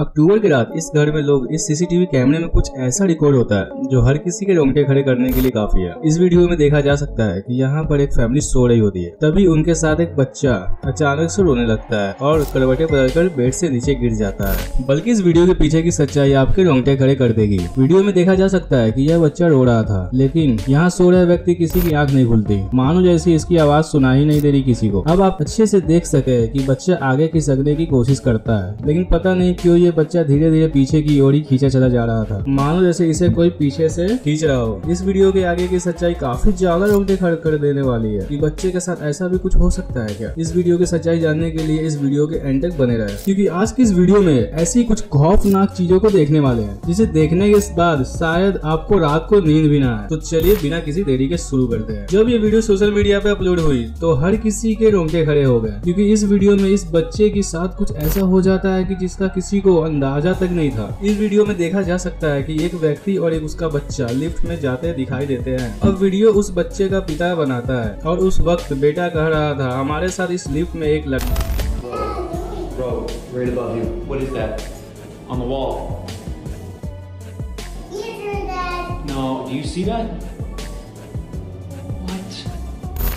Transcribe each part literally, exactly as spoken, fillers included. अक्टूबर की रात इस घर में लोग इस सीसीटीवी कैमरे में कुछ ऐसा रिकॉर्ड होता है जो हर किसी के रोंगटे खड़े करने के लिए काफी है। इस वीडियो में देखा जा सकता है कि यहाँ पर एक फैमिली सो रही होती है, तभी उनके साथ एक बच्चा अचानक से रोने लगता है और करवटें बदलकर बेड से नीचे गिर जाता है। बल्कि इस वीडियो के पीछे की सच्चाई आपके रोंगटे खड़े कर देगी। वीडियो में देखा जा सकता है कि यह बच्चा रो रहा था, लेकिन यहाँ सो रहे व्यक्ति किसी की आँख नहीं खुलती, मानो जैसे इसकी आवाज सुनाई नहीं दे रही किसी को। अब आप अच्छे से देख सके कि बच्चा आगे खिसकने की कोशिश करता है, लेकिन पता नहीं क्यों ये बच्चा धीरे धीरे पीछे की ओर ही खींचा चला जा रहा था, मानो जैसे इसे कोई पीछे से खींच रहा हो। इस वीडियो के आगे की सच्चाई काफी ज्यादा रोंगटे खड़े कर देने वाली है कि बच्चे के साथ ऐसा भी कुछ हो सकता है क्या। इस वीडियो की सच्चाई जानने के लिए इस वीडियो के एंड तक बने रहे, क्योंकि आज की इस वीडियो में ऐसी कुछ खौफनाक चीजों को देखने वाले हैं जिसे देखने के बाद शायद आपको रात को नींद भी ना आए। तो चलिए बिना किसी देरी के शुरू करते हैं। जब ये वीडियो सोशल मीडिया पे अपलोड हुई तो हर किसी के रोंगटे खड़े हो गए, क्योंकि इस वीडियो में इस बच्चे के साथ कुछ ऐसा हो जाता है कि जिसका किसी को अंदाजा तक नहीं था। इस वीडियो में देखा जा सकता है कि एक व्यक्ति और एक उसका बच्चा लिफ्ट में जाते दिखाई देते हैं। अब वीडियो उस बच्चे का पिता बनाता है और उस वक्त बेटा कह रहा था, हमारे साथ इस लिफ्ट में एक लड़का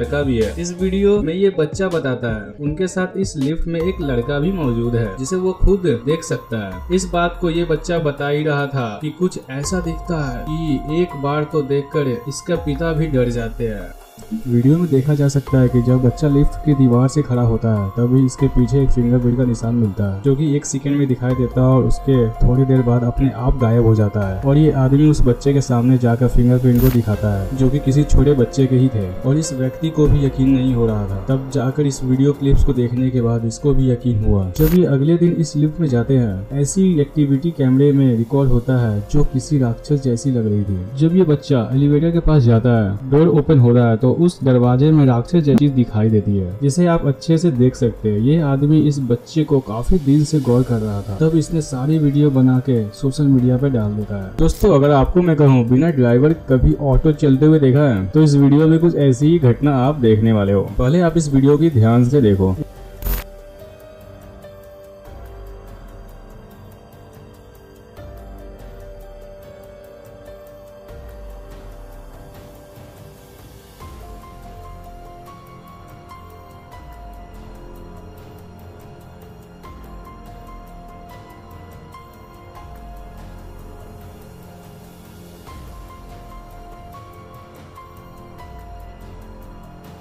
लड़का भी है। इस वीडियो में ये बच्चा बताता है उनके साथ इस लिफ्ट में एक लड़का भी मौजूद है जिसे वो खुद देख सकता है। इस बात को ये बच्चा बता ही रहा था कि कुछ ऐसा दिखता है कि एक बार तो देखकर इसका पिता भी डर जाते हैं। वीडियो में देखा जा सकता है कि जब बच्चा लिफ्ट की दीवार से खड़ा होता है तभी इसके पीछे एक फिंगरप्रिंट का निशान मिलता है, जो कि एक सेकंड में दिखाई देता है और उसके थोड़ी देर बाद अपने आप गायब हो जाता है। और ये आदमी उस बच्चे के सामने जाकर फिंगरप्रिंट को दिखाता है, जो कि किसी छोटे बच्चे के ही थे। और इस व्यक्ति को भी यकीन नहीं हो रहा था, तब जाकर इस वीडियो क्लिप्स को देखने के बाद इसको भी यकीन हुआ। जब ये अगले दिन इस लिफ्ट में जाते हैं, ऐसी एक्टिविटी कैमरे में रिकॉर्ड होता है जो किसी राक्षस जैसी लग रही थी। जब ये बच्चा एलिवेटर के पास जाता है, डोर ओपन हो रहा है तो उस दरवाजे में राक्षस जैसी दिखाई देती है, जिसे आप अच्छे से देख सकते हैं। ये आदमी इस बच्चे को काफी दिन से गौर कर रहा था, तब इसने सारी वीडियो बना के सोशल मीडिया पर डाल देता है। दोस्तों, अगर आपको मैं कहूँ बिना ड्राइवर कभी ऑटो चलते हुए देखा है तो इस वीडियो में कुछ ऐसी ही घटना आप देखने वाले हो। पहले आप इस वीडियो की ध्यान से देखो।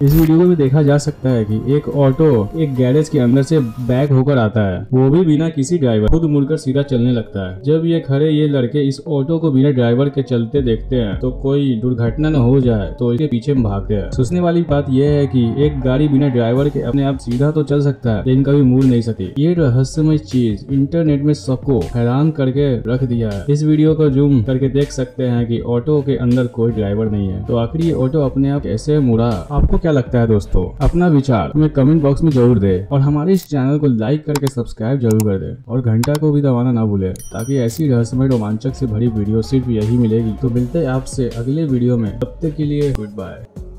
इस वीडियो में देखा जा सकता है कि एक ऑटो एक गैरेज के अंदर से बैक होकर आता है, वो भी बिना किसी ड्राइवर, खुद मुड़कर सीधा चलने लगता है। जब ये खड़े ये लड़के इस ऑटो को बिना ड्राइवर के चलते देखते हैं तो कोई दुर्घटना न हो जाए तो इसके पीछे भागते हैं। सोचने वाली बात यह है कि एक गाड़ी बिना ड्राइवर के अपने आप सीधा तो चल सकता है, लेकिन कभी मुड़ नहीं सकती। ये रहस्यमय चीज इंटरनेट में सबको हैरान करके रख दिया है। इस वीडियो को जूम करके देख सकते हैं कि ऑटो के अंदर कोई ड्राइवर नहीं है, तो आखिर ये ऑटो अपने आप कैसे मुड़ा। आपको लगता है दोस्तों? अपना विचार हमें कमेंट बॉक्स में जरूर दे और हमारे इस चैनल को लाइक करके सब्सक्राइब जरूर कर दे और घंटा को भी दबाना ना भूले, ताकि ऐसी रहस्यमय रोमांचक से भरी वीडियो सिर्फ यही मिलेगी। तो मिलते हैं आपसे अगले वीडियो में, तब तक के लिए गुड बाय।